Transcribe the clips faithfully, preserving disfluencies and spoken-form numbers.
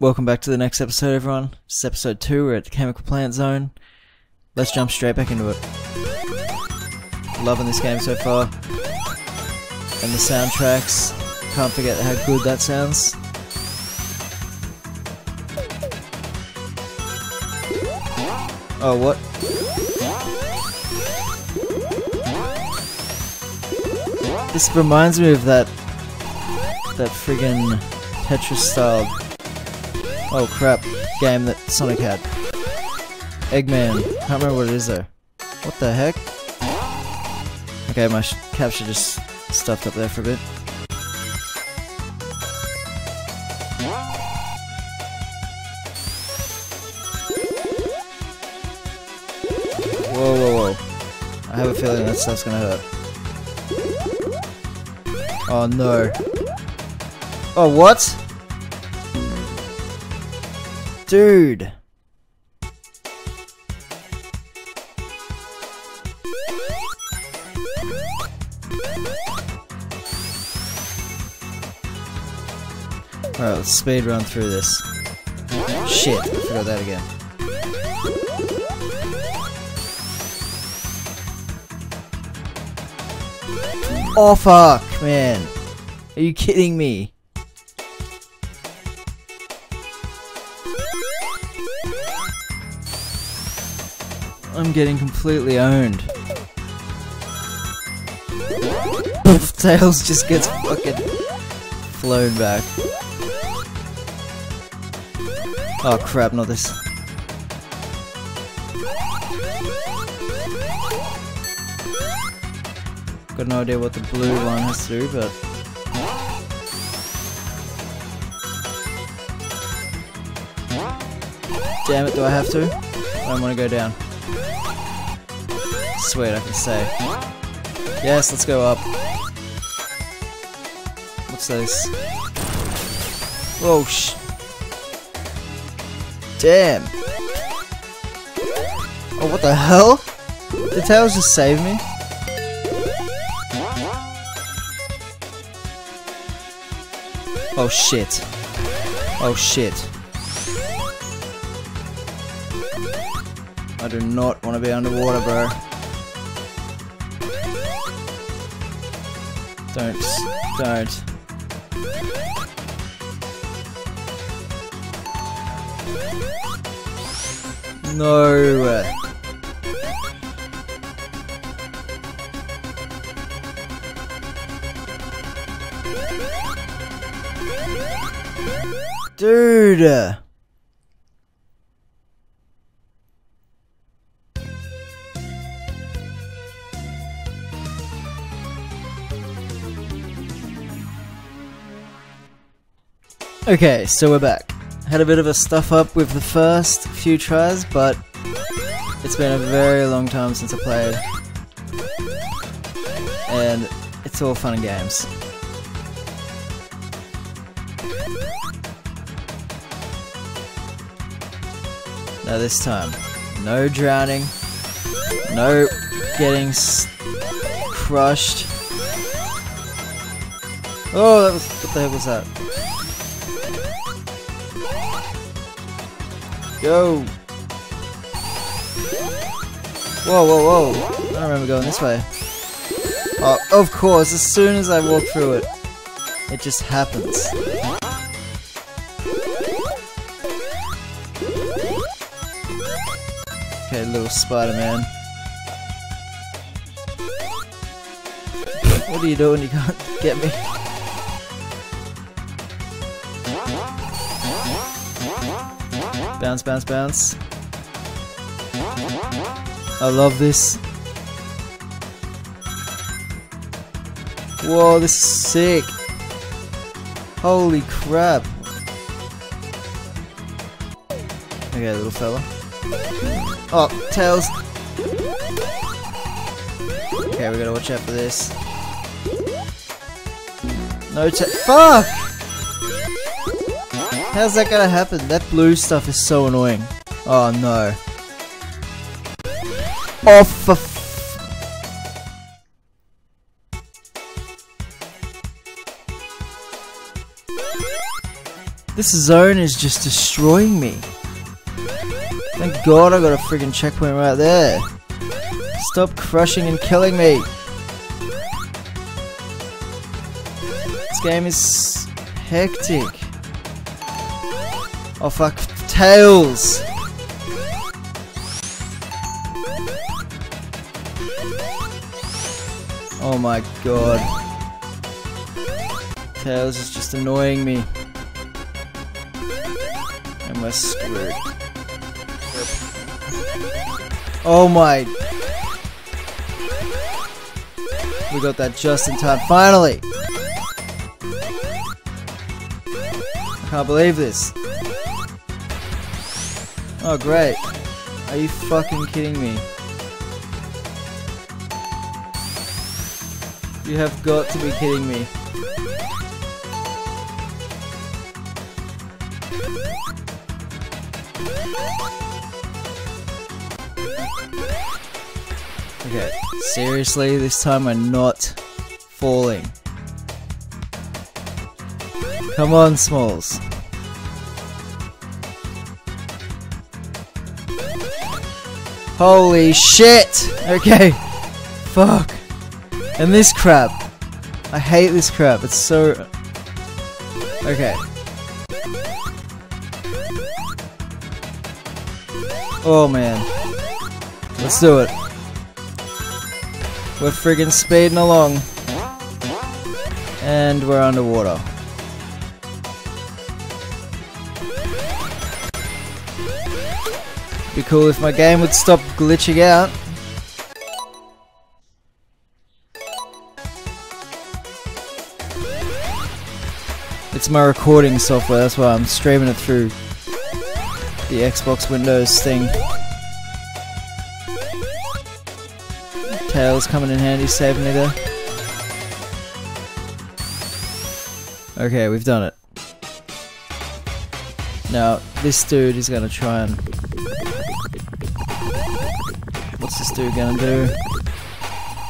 Welcome back to the next episode, everyone. This is episode two, we're at the Chemical Plant Zone. Let's jump straight back into it. Loving this game so far. And the soundtracks. Can't forget how good that sounds. Oh, what? This reminds me of that... that friggin' Tetris-style... oh crap, game that Sonic had. Eggman. Can't remember what it is though. What the heck? Okay, my sh capture just stuffed up there for a bit. Whoa, whoa, whoa. I have a feeling that stuff's gonna hurt. Oh no. Oh, what? Dude! Alright, let's speed run through this. Shit, I forgot that again. Oh fuck, man. Are you kidding me? I'm getting completely owned. Poof, Tails just gets fucking flown back. Oh crap, not this. Got no idea what the blue one has to do, but... damn it, do I have to? I don't want to go down. Sweet, I can save. Yes, let's go up. What's this? Whoa, sh... damn! Oh, what the hell? Did Tails just save me? Oh shit. Oh shit. I do not want to be underwater, bro. Don't. Don't. No. Dude! Okay, so we're back. Had a bit of a stuff up with the first few tries, but it's been a very long time since I played. And it's all fun and games. Now this time, no drowning, no getting s crushed. Oh, that was, what the heck was that? Go! Whoa, whoa, whoa! I don't remember going this way. Oh, of course, as soon as I walk through it, it just happens. Okay, little Spider-Man. What are you doing? You can't get me. Bounce, bounce, bounce. I love this. Whoa, this is sick. Holy crap. Okay, little fella. Oh, Tails. Okay, we gotta watch out for this. No ta- fuck! How's that gonna happen? That blue stuff is so annoying. Oh no. Oh for f- This zone is just destroying me. Thank God I got a friggin' checkpoint right there. Stop crushing and killing me. This game is hectic. Oh fuck, Tails! Oh my god. Tails is just annoying me. And we're screwed. Oh my. We got that just in time, finally! I can't believe this. Oh great. Are you fucking kidding me? You have got to be kidding me. Okay, seriously, this time I'm not falling. Come on, Smalls. Holy shit! Okay, fuck. And this crap. I hate this crap, it's so... Okay. Oh man. Let's do it. We're friggin' speeding along. And we're underwater. Be cool if my game would stop glitching out. It's my recording software, that's why I'm streaming it through the Xbox Windows thing. Tails coming in handy, saving me there. Okay, we've done it. Now, this dude is gonna try and... What's this dude gonna do?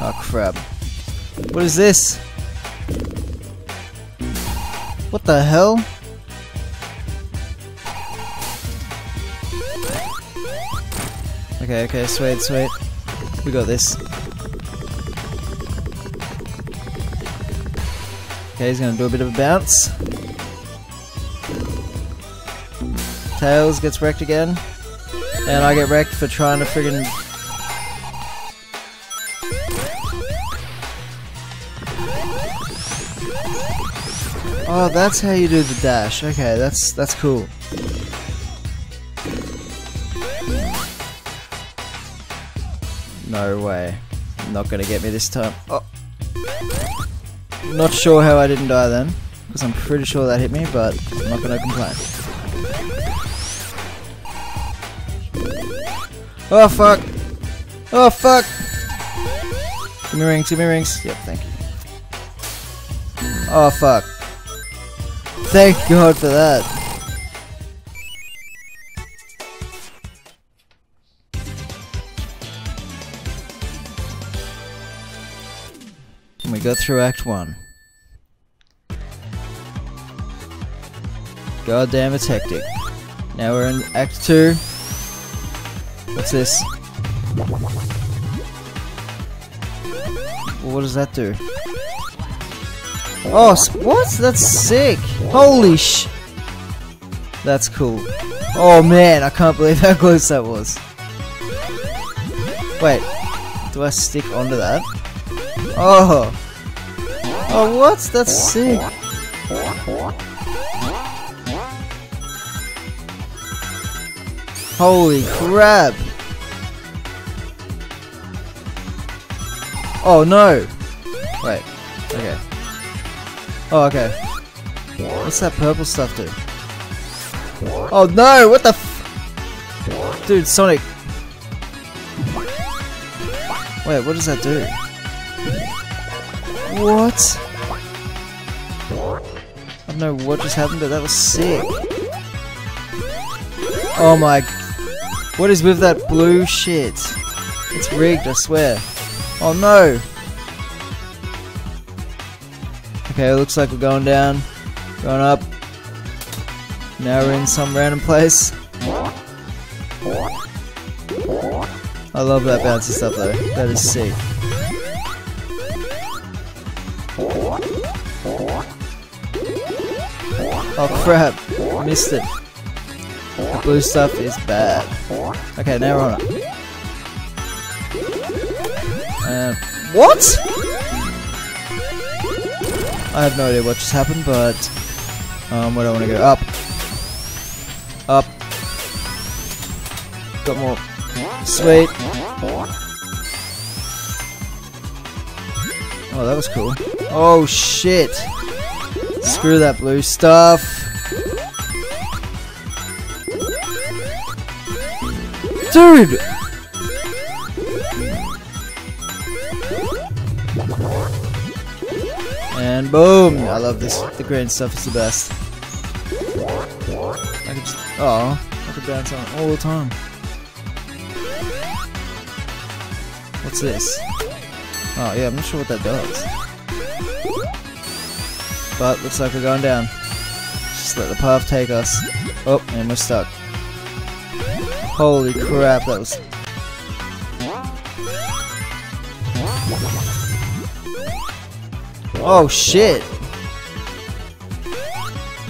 Oh crap. What is this? What the hell? Okay, okay, sweet, sweet. We got this. Okay, he's gonna do a bit of a bounce. Tails gets wrecked again. And I get wrecked for trying to friggin'... Oh, that's how you do the dash. Okay, that's that's cool. No way. Not gonna get me this time. Oh. Not sure how I didn't die then, because I'm pretty sure that hit me, but I'm not gonna complain. Oh fuck! Oh fuck! Give me rings, give me rings. Yep, thank you. Oh fuck. Thank God for that. And we got through Act One. God damn, it's hectic. Now we're in Act Two. What's this? Well, what does that do? Oh, what? That's sick! Holy sh... That's cool. Oh man, I can't believe how close that was. Wait, do I stick onto that? Oh! Oh, what? That's sick! Holy crap! Oh no! Wait, okay. Oh, okay. What's that purple stuff do? Oh no! What the f... Dude, Sonic! Wait, what does that do? What? I don't know what just happened, but that was sick. Oh my... What is with that blue shit? It's rigged, I swear. Oh no! Okay, it looks like we're going down, going up. Now we're in some random place. I love that bouncy stuff though. That is sick. Oh crap, missed it. The blue stuff is bad. Okay, now we're on it. Uh, what? I have no idea what just happened, but um, where do I want to go? Up. Up. Got more. Sweet. Oh, that was cool. Oh, shit. Screw that blue stuff. Dude! And boom! I love this. The green stuff is the best. I could just, oh, I could bounce on it all the time. What's this? Oh yeah, I'm not sure what that does. But looks like we're going down. Just let the path take us. Oh, and we're stuck. Holy crap, that was... Oh shit!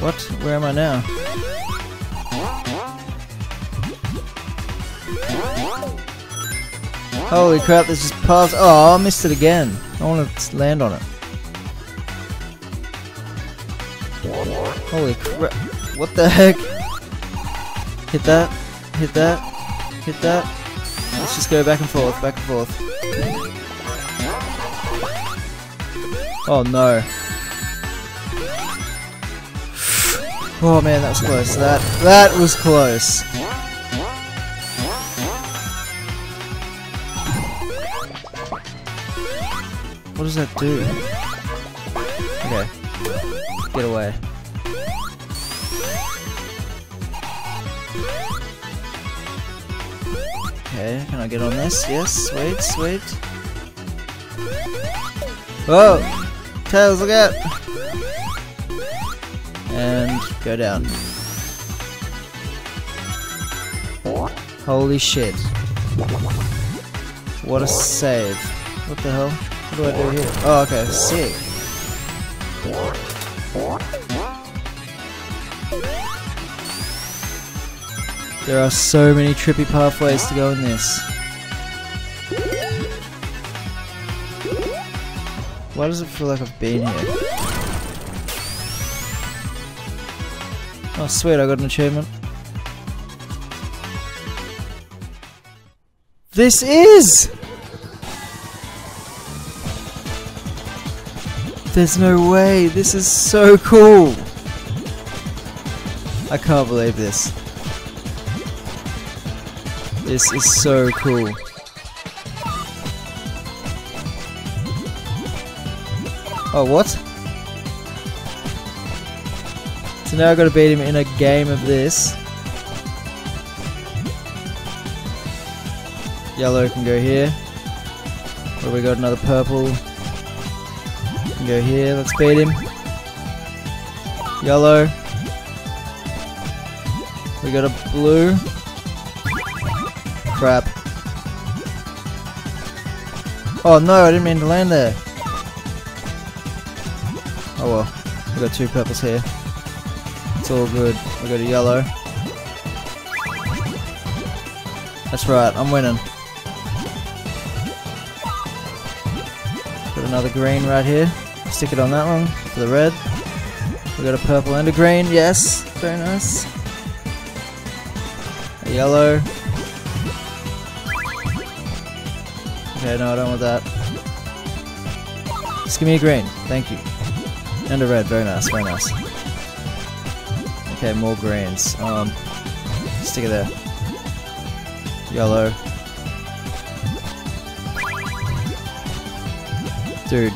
What? Where am I now? Holy crap, this just passed. Oh, I missed it again. I want to land on it. Holy crap. What the heck? Hit that. Hit that. Hit that. Let's just go back and forth, back and forth. Oh no. Oh man, that was close. That that was close. What does that do? Okay. Get away. Okay, can I get on this? Yes, sweet, sweet. Whoa! Tails, look out! And go down. Holy shit. What a save. What the hell? What do I do here? Oh, okay, sick. There are so many trippy pathways to go in this. Why does it feel like I've been here? Oh sweet, I got an achievement. This is! There's no way, this is so cool! I can't believe this. This is so cool. Oh, what? So now I've got to beat him in a game of this. Yellow can go here. What, we got another purple. Can go here, let's beat him. Yellow. We got a blue. Crap. Oh no, I didn't mean to land there. Oh well, we got two purples here. It's all good. We got a yellow. That's right, I'm winning. Got another green right here. Stick it on that one for the red. We got a purple and a green. Yes, very nice. A yellow. Okay, no, I don't want that. Just give me a green. Thank you. And a red, very nice, very nice. Okay, more greens. Um, stick it there. Yellow. Dude.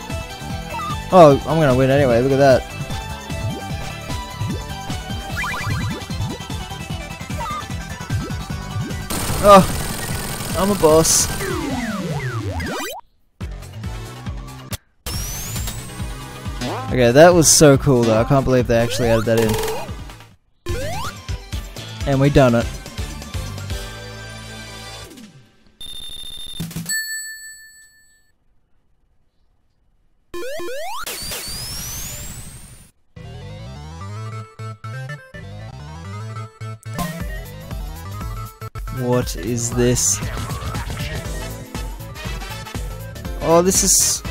Oh, I'm gonna win anyway, look at that. Oh, I'm a boss. Okay, that was so cool though, I can't believe they actually added that in. And we done it. What is this? Oh, this is...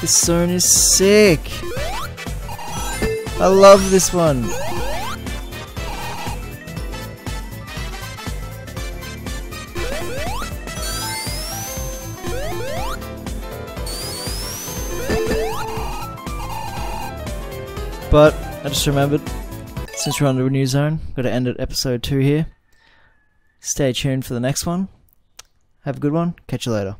This zone is sick! I love this one! But, I just remembered, since we're under a new zone, gotta end at episode two here. Stay tuned for the next one. Have a good one, catch you later.